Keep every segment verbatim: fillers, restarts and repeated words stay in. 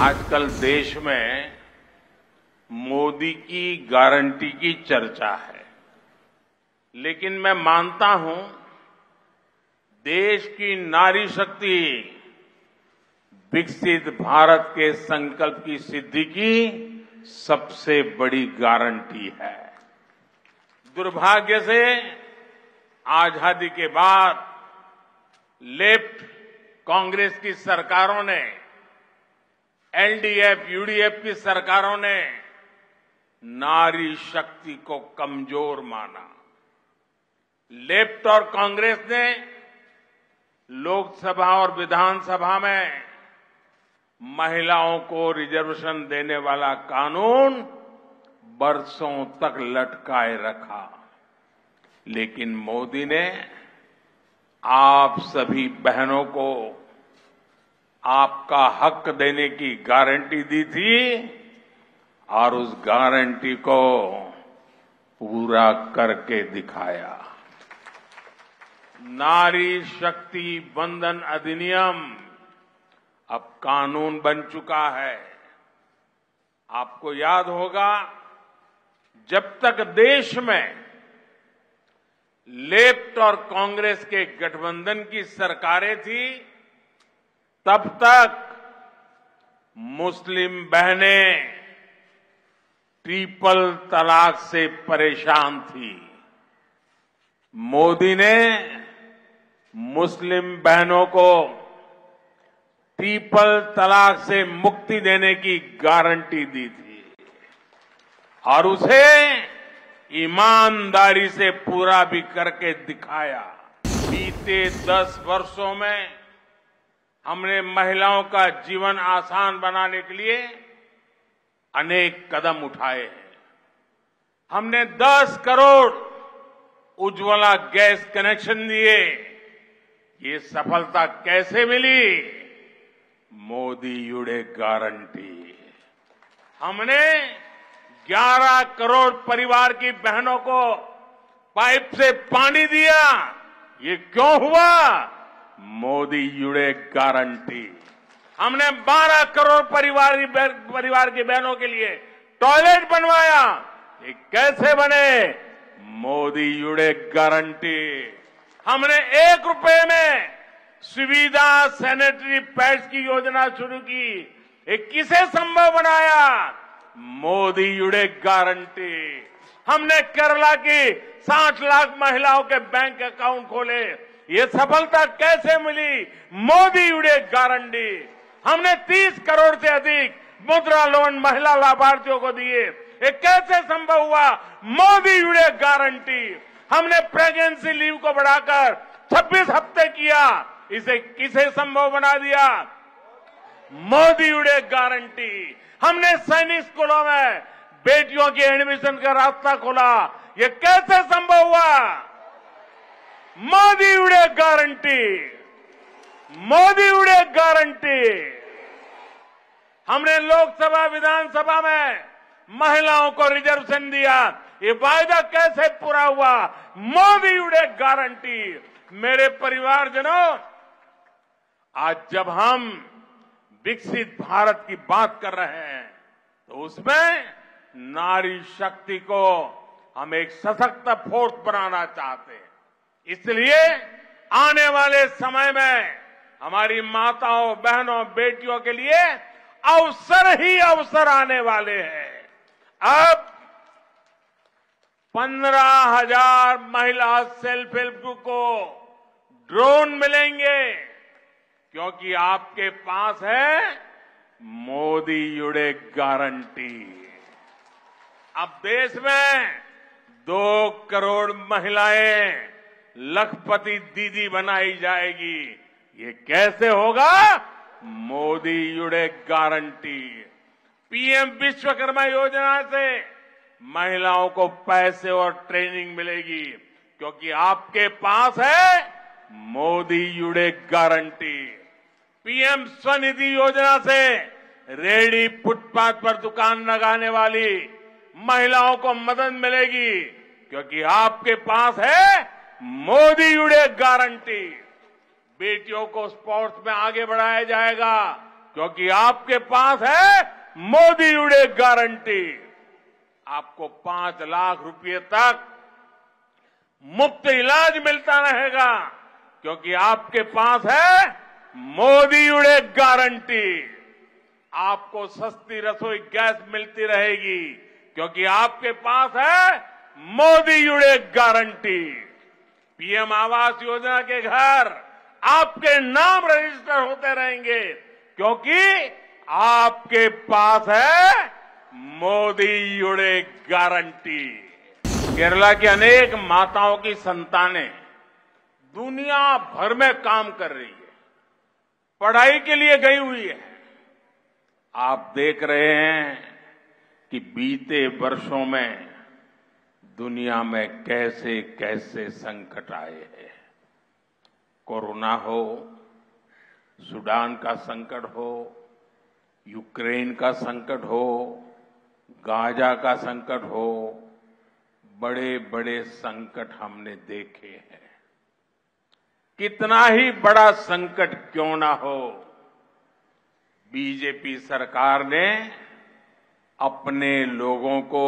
आजकल देश में मोदी की गारंटी की चर्चा है, लेकिन मैं मानता हूं देश की नारी शक्ति विकसित भारत के संकल्प की सिद्धि की सबसे बड़ी गारंटी है। दुर्भाग्य से आजादी के बाद लेफ्ट कांग्रेस की सरकारों ने, L D F, U D F की सरकारों ने नारी शक्ति को कमजोर माना। लेफ्ट और कांग्रेस ने लोकसभा और विधानसभा में महिलाओं को रिजर्वेशन देने वाला कानून बरसों तक लटकाए रखा, लेकिन मोदी ने आप सभी बहनों को आपका हक देने की गारंटी दी थी और उस गारंटी को पूरा करके दिखाया। नारी शक्ति वंदन अधिनियम अब कानून बन चुका है। आपको याद होगा, जब तक देश में लेफ्ट और कांग्रेस के गठबंधन की सरकारें थी, तब तक मुस्लिम बहनें ट्रिपल तलाक से परेशान थी। मोदी ने मुस्लिम बहनों को ट्रिपल तलाक से मुक्ति देने की गारंटी दी थी और उसे ईमानदारी से पूरा भी करके दिखाया। बीते दस वर्षों में हमने महिलाओं का जीवन आसान बनाने के लिए अनेक कदम उठाए हैं। हमने दस करोड़ उज्जवला गैस कनेक्शन दिए। ये सफलता कैसे मिली? मोदी युडे गारंटी। हमने ग्यारह करोड़ परिवार की बहनों को पाइप से पानी दिया। ये क्यों हुआ? मोदी जुड़े गारंटी। हमने बारह करोड़ परिवार की परिवार की बहनों के लिए टॉयलेट बनवाया। ये कैसे बने? मोदी जुड़े गारंटी। हमने एक रुपए में सुविधा सैनिटरी पैड्स की योजना शुरू की। ये किसे संभव बनाया? मोदी जुड़े गारंटी। हमने केरला की साठ लाख महिलाओं के बैंक अकाउंट खोले। ये सफलता कैसे मिली? मोदी जुड़े गारंटी। हमने तीस करोड़ से अधिक मुद्रा लोन महिला लाभार्थियों को दिए। ये कैसे संभव हुआ? मोदी जुड़े गारंटी। हमने प्रेगनेंसी लीव को बढ़ाकर छब्बीस हफ्ते किया। इसे किसे संभव बना दिया? मोदी जुड़े गारंटी। हमने सैनिक स्कूलों में बेटियों के एडमिशन का रास्ता खोला। ये कैसे संभव हुआ? मोदी उड़े गारंटी, मोदी उड़े गारंटी। हमने लोकसभा विधानसभा में महिलाओं को रिजर्वेशन दिया। ये वायदा कैसे पूरा हुआ? मोदी उड़े गारंटी। मेरे परिवारजनों, आज जब हम विकसित भारत की बात कर रहे हैं तो उसमें नारी शक्ति को हम एक सशक्त फोर्स बनाना चाहते हैं। इसलिए आने वाले समय में हमारी माताओं, बहनों, बेटियों के लिए अवसर ही अवसर आने वाले हैं। अब पंद्रह हजार महिला सेल्फ हेल्प ग्रुप को ड्रोन मिलेंगे, क्योंकि आपके पास है मोदी जुड़े गारंटी। अब देश में दो करोड़ महिलाएं लखपति दीदी बनाई जाएगी। ये कैसे होगा? मोदी जुड़े गारंटी। पीएम विश्वकर्मा योजना से महिलाओं को पैसे और ट्रेनिंग मिलेगी, क्योंकि आपके पास है मोदी जुड़े गारंटी। पीएम स्वनिधि योजना से रेहड़ी फुटपाथ पर दुकान लगाने वाली महिलाओं को मदद मिलेगी, क्योंकि आपके पास है मोदी जुड़े गारंटी। बेटियों को स्पोर्ट्स में आगे बढ़ाया जाएगा, क्योंकि आपके पास है मोदी उड़े गारंटी। आपको पांच लाख रुपए तक मुफ्त इलाज मिलता रहेगा क्योंकि आपके पास है मोदी उड़े गारंटी। आपको सस्ती रसोई गैस मिलती रहेगी क्योंकि आपके पास है मोदी उड़े गारंटी। पीएम आवास योजना के घर आपके नाम रजिस्टर होते रहेंगे क्योंकि आपके पास है मोदी उड़े गारंटी। केरला की अनेक माताओं की संतानें दुनिया भर में काम कर रही है, पढ़ाई के लिए गई हुई है। आप देख रहे हैं कि बीते वर्षों में दुनिया में कैसे कैसे संकट आए हैं। कोरोना हो, सूडान का संकट हो, यूक्रेन का संकट हो, गाजा का संकट हो, बड़े बड़े संकट हमने देखे हैं। कितना ही बड़ा संकट क्यों ना हो, बीजेपी सरकार ने अपने लोगों को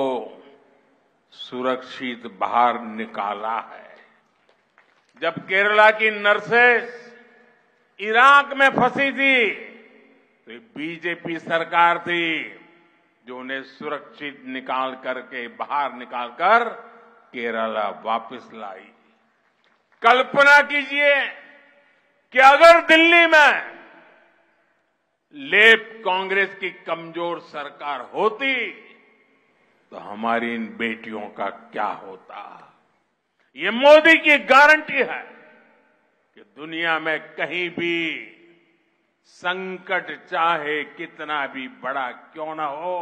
सुरक्षित बाहर निकाला है। जब केरला की नर्सेस इराक में फंसी थी तो बीजेपी सरकार थी जो उन्हें सुरक्षित निकाल करके बाहर निकालकर केरला वापस लाई। कल्पना कीजिए कि अगर दिल्ली में लेफ्ट कांग्रेस की कमजोर सरकार होती तो हमारी इन बेटियों का क्या होता। ये मोदी की गारंटी है कि दुनिया में कहीं भी संकट चाहे कितना भी बड़ा क्यों ना हो,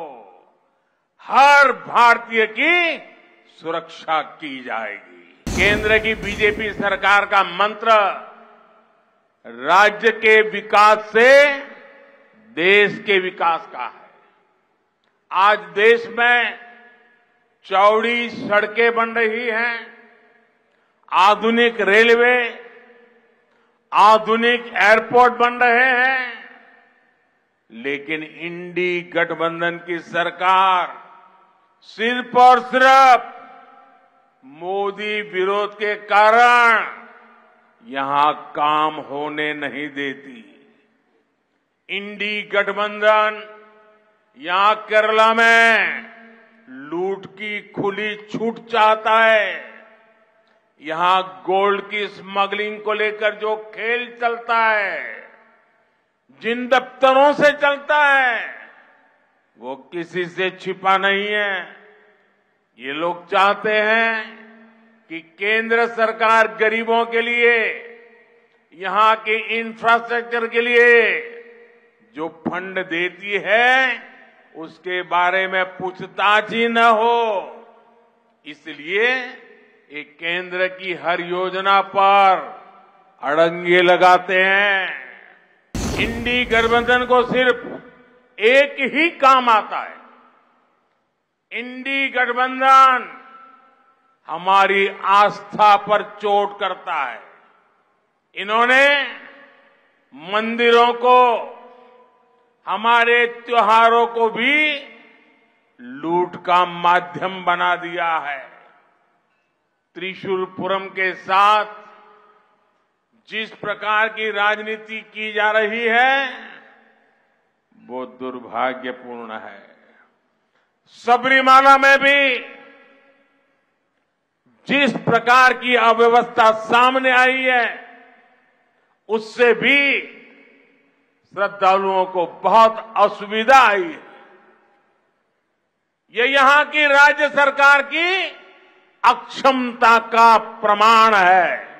हर भारतीय की सुरक्षा की जाएगी। केंद्र की बीजेपी सरकार का मंत्र राज्य के विकास से देश के विकास का है। आज देश में चौड़ी सड़कें बन रही हैं, आधुनिक रेलवे, आधुनिक एयरपोर्ट बन रहे हैं, लेकिन इंडी गठबंधन की सरकार सिर्फ और सिर्फ मोदी विरोध के कारण यहां काम होने नहीं देती। इंडी गठबंधन यहां केरला में लूट की खुली छूट चाहता है, यहां गोल्ड की स्मगलिंग को लेकर जो खेल चलता है, जिन दफ्तरों से चलता है, वो किसी से छिपा नहीं है। ये लोग चाहते हैं कि केंद्र सरकार गरीबों के लिए, यहां के इंफ्रास्ट्रक्चर के लिए जो फंड देती है उसके बारे में पूछताछ ही न हो। इसलिए ये केंद्र की हर योजना पर अड़ंगे लगाते हैं। इंडी गठबंधन को सिर्फ एक ही काम आता है, इंडी गठबंधन हमारी आस्था पर चोट करता है। इन्होंने मंदिरों को, हमारे त्योहारों को भी लूट का माध्यम बना दिया है। त्रिशूरपुरम के साथ जिस प्रकार की राजनीति की जा रही है वो दुर्भाग्यपूर्ण है। सबरीमाला में भी जिस प्रकार की अव्यवस्था सामने आई है उससे भी श्रद्धालुओं को बहुत असुविधा आई है। ये यहां की राज्य सरकार की अक्षमता का प्रमाण है।